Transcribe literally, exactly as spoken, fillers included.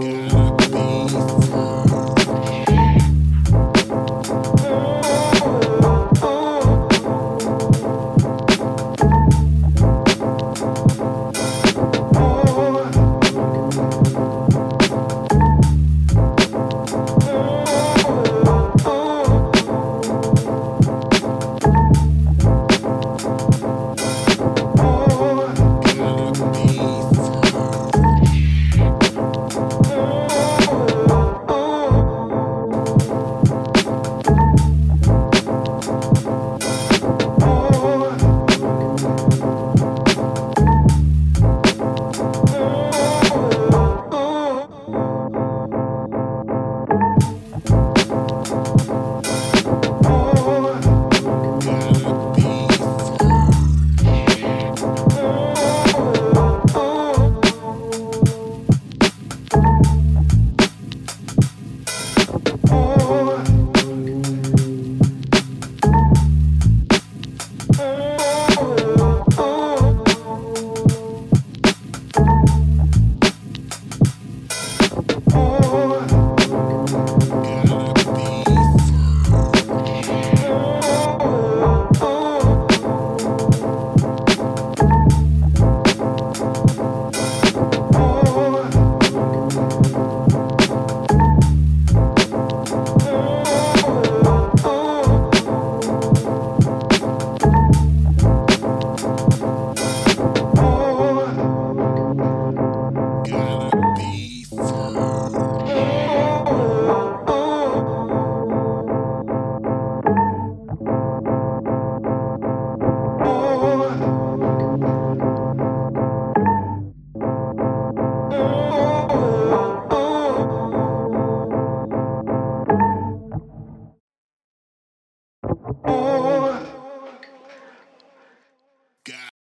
get along.